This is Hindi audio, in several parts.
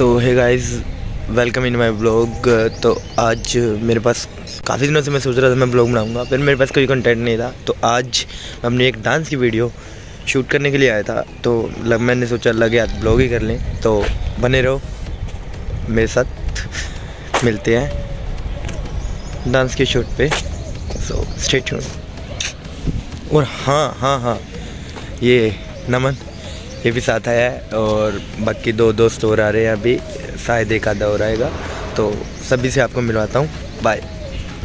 So hey guys, welcome in my blog. तो आज मेरे पास काफ़ी दिनों से मैं सोच रहा था मैं ब्लॉग बनाऊंगा, फिर मेरे पास कोई कंटेंट नहीं था। तो आज हमने एक डांस की वीडियो शूट करने के लिए आया था, तो मैंने सोचा लगे आज ब्लॉग ही कर लें। तो बने रहो मेरे साथ, मिलते हैं डांस के शूट पे। So stay tuned. और हाँ, ये नमन ये भी साथ आया है और बाकी दो दोस्त और आ रहे हैं, अभी शायद एक आधा और आएगा। तो सभी से आपको मिलवाता हूँ, bye.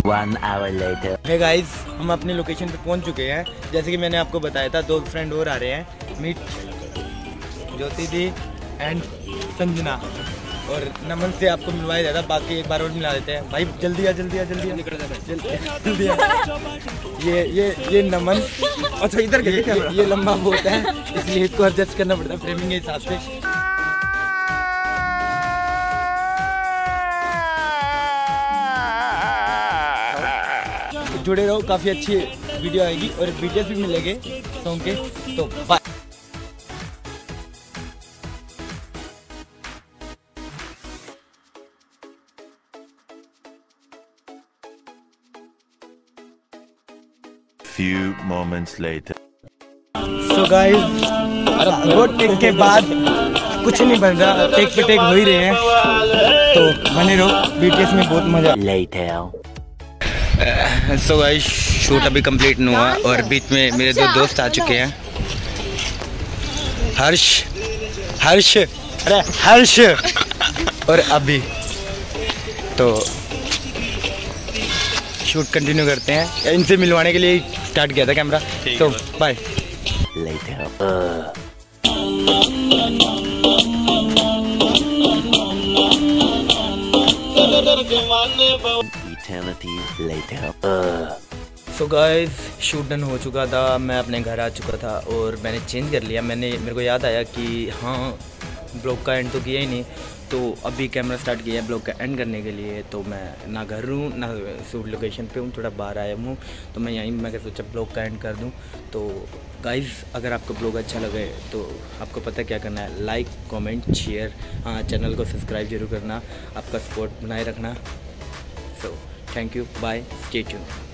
1 hour later। Hey guys, हम अपने लोकेशन पे पहुँच चुके हैं। जैसे कि मैंने आपको बताया था, दो फ्रेंड और आ रहे हैं, meet Jyoti the and Sanjana. और नमन से आपको मिलवाया जाता है, बाकी एक बार और मिला देते हैं। भाई जल्दी आ, जल्दी आ, जल्दी आ, जल्दी आ। ये नमन, अच्छा इधर गए, ये लंबा होता है इसलिए इसको एडजस्ट करना पड़ता है फ्रेमिंग के हिसाब से। जुड़े रहो, काफ़ी अच्छी वीडियो आएगी और वीडियोस भी मिलेंगे सॉन्ग के। तो bye. Few moments later। So guys, दो टेक के बाद कुछ नहीं बन रहा, टेक पे टेक हो ही रहे हैं। तो बने रहो, बीटीएस में बहुत मजा। Later। सो गाइस, शूट अभी कंप्लीट नहीं हुआ और बीच में मेरे दो दोस्त आ चुके हैं, हर्ष और अभी। तो शूट कंटिन्यू करते हैं। इनसे मिलवाने के लिए स्टार्ट किया था कैमरा। तो bye. So guys, shoot done हो चुका था, मैं अपने घर आ चुका था और मैंने चेंज कर लिया। मेरे को याद आया कि हाँ, ब्लॉग का एंड तो किया ही नहीं, तो अभी कैमरा स्टार्ट किया है ब्लॉग का एंड करने के लिए। तो मैं ना घर हूँ ना शूट लोकेशन पे हूँ, थोड़ा बाहर आया हूँ। तो मैं सोचा ब्लॉग का एंड कर दूँ। तो गाइज़, अगर आपको ब्लॉग अच्छा लगे तो आपको पता क्या करना है, लाइक कॉमेंट शेयर, हाँ चैनल को सब्सक्राइब जरूर करना, आपका सपोर्ट बनाए रखना। So thank you, bye, stay tuned.